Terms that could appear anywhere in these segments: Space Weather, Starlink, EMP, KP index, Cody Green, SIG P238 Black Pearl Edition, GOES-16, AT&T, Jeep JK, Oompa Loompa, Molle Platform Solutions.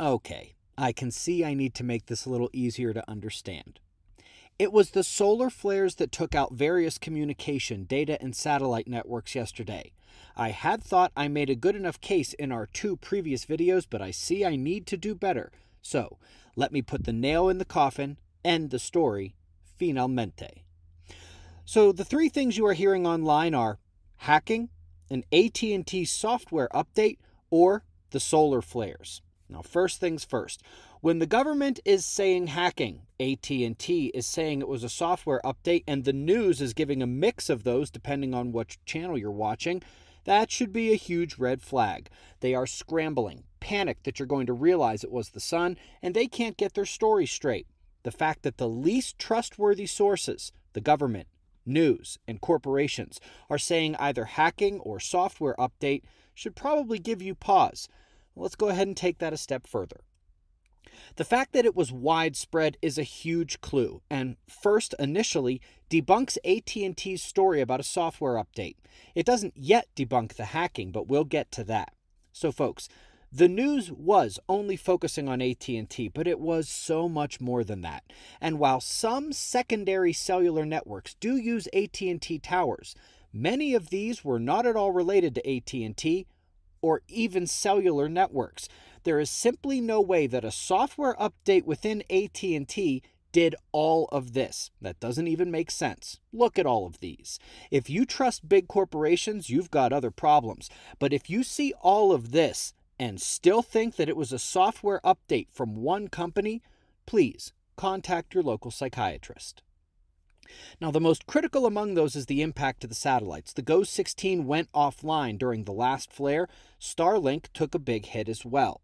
Okay, I can see I need to make this a little easier to understand. It was the solar flares that took out various communication, data, and satellite networks yesterday. I had thought I made a good enough case in our two previous videos, but I see I need to do better. So, let me put the nail in the coffin, end the story, finalmente. So, the three things you are hearing online are hacking, an AT&T software update, or the solar flares. Now, first things first. When the government is saying hacking, AT&T is saying it was a software update, and the news is giving a mix of those depending on which channel you're watching, that should be a huge red flag. They are scrambling, panicked that you're going to realize it was the sun, and they can't get their story straight. The fact that the least trustworthy sources, the government, news, and corporations, are saying either hacking or software update should probably give you pause. Let's go ahead and take that a step further. The fact that it was widespread is a huge clue, and first, initially, debunks AT&T's story about a software update. It doesn't yet debunk the hacking, but we'll get to that. So folks, the news was only focusing on AT&T, but it was so much more than that. And while some secondary cellular networks do use AT&T towers, many of these were not at all related to AT&T or even cellular networks. There is simply no way that a software update within AT&T did all of this. That doesn't even make sense. Look at all of these. If you trust big corporations, you've got other problems. But if you see all of this and still think that it was a software update from one company, please contact your local psychiatrist. Now, the most critical among those is the impact to the satellites. The GOES-16 went offline during the last flare. Starlink took a big hit as well.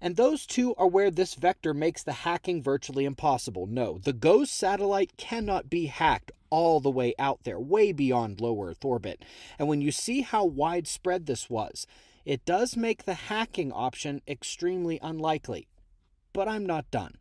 And those two are where this vector makes the hacking virtually impossible. No, the GOES satellite cannot be hacked all the way out there, way beyond low Earth orbit. And when you see how widespread this was, it does make the hacking option extremely unlikely. But I'm not done.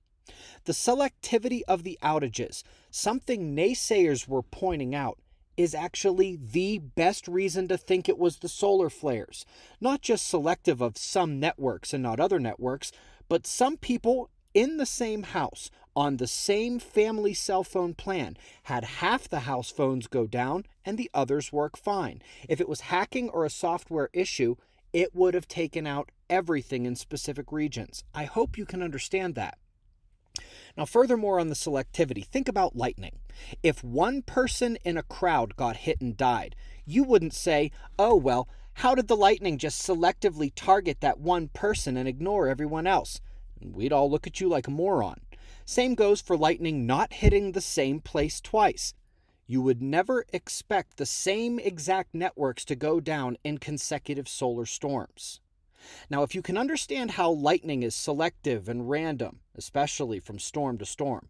The selectivity of the outages, something naysayers were pointing out, is actually the best reason to think it was the solar flares. Not just selective of some networks and not other networks, but some people in the same house, on the same family cell phone plan, had half the house phones go down and the others work fine. If it was hacking or a software issue, it would have taken out everything in specific regions. I hope you can understand that. Now, furthermore on the selectivity, think about lightning. If one person in a crowd got hit and died, you wouldn't say, oh, well, how did the lightning just selectively target that one person and ignore everyone else? We'd all look at you like a moron. Same goes for lightning not hitting the same place twice. You would never expect the same exact networks to go down in consecutive solar storms. Now, if you can understand how lightning is selective and random, especially from storm to storm,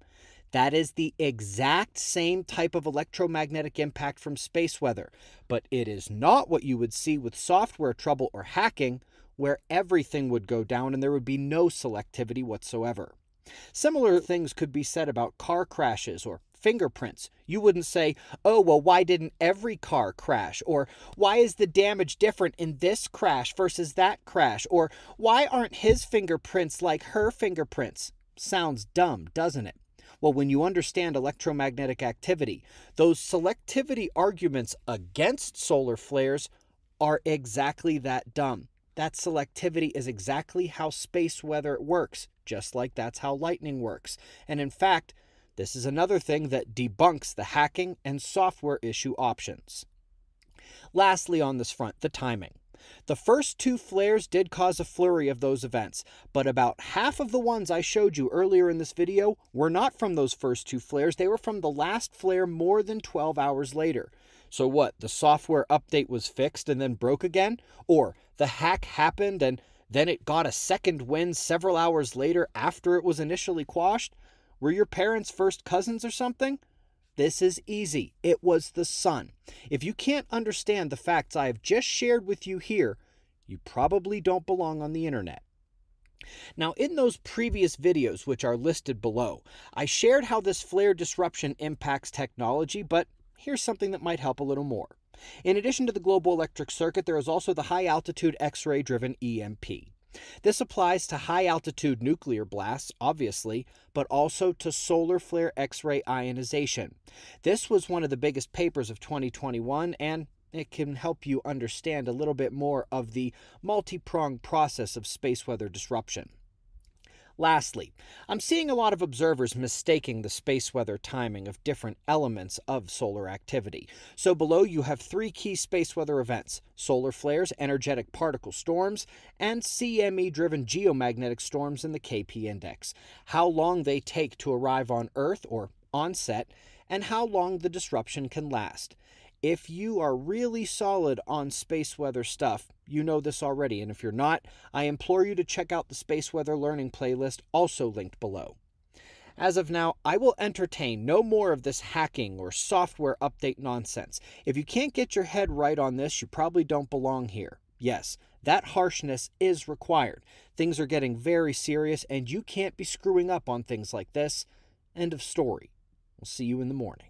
that is the exact same type of electromagnetic impact from space weather, but it is not what you would see with software trouble or hacking, where everything would go down and there would be no selectivity whatsoever. Similar things could be said about car crashes or fingerprints. You wouldn't say, oh, well, why didn't every car crash? Or why is the damage different in this crash versus that crash? Or why aren't his fingerprints like her fingerprints? Sounds dumb, doesn't it? Well, when you understand electromagnetic activity, those selectivity arguments against solar flares are exactly that dumb. That selectivity is exactly how space weather works, just like that's how lightning works. And in fact, this is another thing that debunks the hacking and software issue options. Lastly on this front, the timing. The first two flares did cause a flurry of those events, but about half of the ones I showed you earlier in this video were not from those first two flares. They were from the last flare more than 12 hours later. So what, the software update was fixed and then broke again? Or the hack happened and then it got a second wind several hours later after it was initially quashed? Were your parents first cousins or something? This is easy. It was the sun. If you can't understand the facts I have just shared with you here, you probably don't belong on the internet. Now, in those previous videos, which are listed below, I shared how this flare disruption impacts technology, but here's something that might help a little more. In addition to the global electric circuit, there is also the high-altitude X-ray-driven EMP. This applies to high-altitude nuclear blasts, obviously, but also to solar flare X-ray ionization. This was one of the biggest papers of 2021, and it can help you understand a little bit more of the multi-pronged process of space weather disruption. Lastly, I'm seeing a lot of observers mistaking the space weather timing of different elements of solar activity. So below you have three key space weather events: solar flares, energetic particle storms, and CME-driven geomagnetic storms in the KP index. How long they take to arrive on Earth or onset, and how long the disruption can last. If you are really solid on space weather stuff, you know this already, and if you're not, I implore you to check out the Space Weather Learning playlist, also linked below. As of now, I will entertain no more of this hacking or software update nonsense. If you can't get your head right on this, you probably don't belong here. Yes, that harshness is required. Things are getting very serious, and you can't be screwing up on things like this. End of story. We'll see you in the morning.